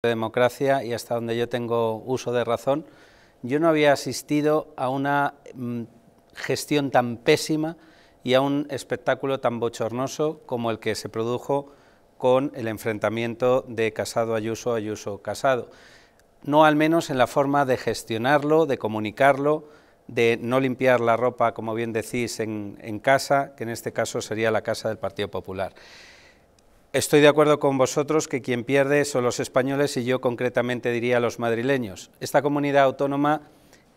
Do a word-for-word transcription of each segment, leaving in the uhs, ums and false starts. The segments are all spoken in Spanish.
De democracia y hasta donde yo tengo uso de razón, yo no había asistido a una gestión tan pésima y a un espectáculo tan bochornoso como el que se produjo con el enfrentamiento de Casado-Ayuso, Ayuso-Casado. No al menos en la forma de gestionarlo, de comunicarlo, de no limpiar la ropa, como bien decís, en, en casa, que en este caso sería la casa del Partido Popular. Estoy de acuerdo con vosotros que quien pierde son los españoles y yo concretamente diría los madrileños. Esta comunidad autónoma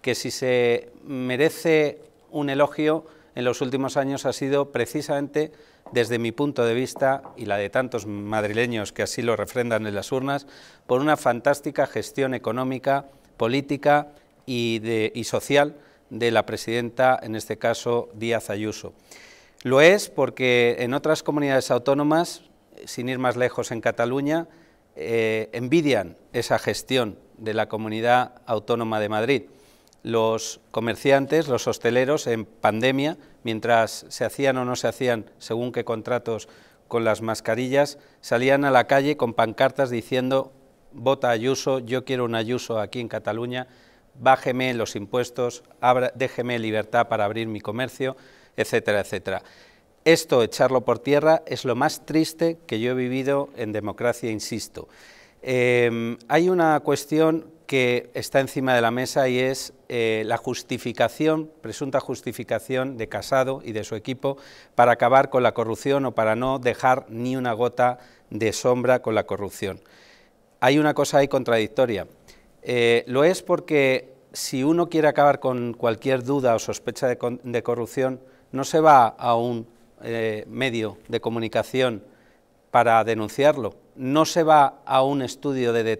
que si se merece un elogio en los últimos años ha sido precisamente, desde mi punto de vista y la de tantos madrileños que así lo refrendan en las urnas, por una fantástica gestión económica, política y, de, y social de la presidenta, en este caso Díaz Ayuso. Lo es porque en otras comunidades autónomas, sin ir más lejos en Cataluña, eh, envidian esa gestión de la Comunidad Autónoma de Madrid. Los comerciantes, los hosteleros en pandemia, mientras se hacían o no se hacían según qué contratos con las mascarillas, salían a la calle con pancartas diciendo «Vota Ayuso, yo quiero un Ayuso aquí en Cataluña, bájeme los impuestos, abra, déjeme libertad para abrir mi comercio», etcétera, etcétera. Esto, echarlo por tierra, es lo más triste que yo he vivido en democracia, insisto. Eh, hay una cuestión que está encima de la mesa y es eh, la justificación, presunta justificación de Casado y de su equipo para acabar con la corrupción o para no dejar ni una gota de sombra con la corrupción. Hay una cosa ahí contradictoria. Eh, lo es porque si uno quiere acabar con cualquier duda o sospecha de, de corrupción, no se va a un Eh, medio de comunicación para denunciarlo, no se va a un estudio de detalle.